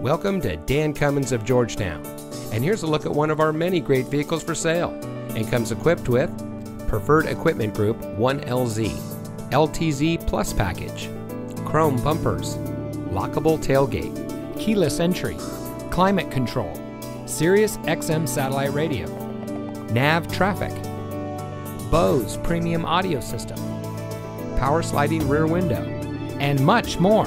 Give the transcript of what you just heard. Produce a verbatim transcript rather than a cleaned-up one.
Welcome to Dan Cummins of Georgetown, and here's a look at one of our many great vehicles for sale, and comes equipped with Preferred Equipment Group one L Z, L T Z Plus Package, chrome bumpers, lockable tailgate, keyless entry, climate control, Sirius X M satellite radio, nav traffic, Bose premium audio system, power sliding rear window, and much more.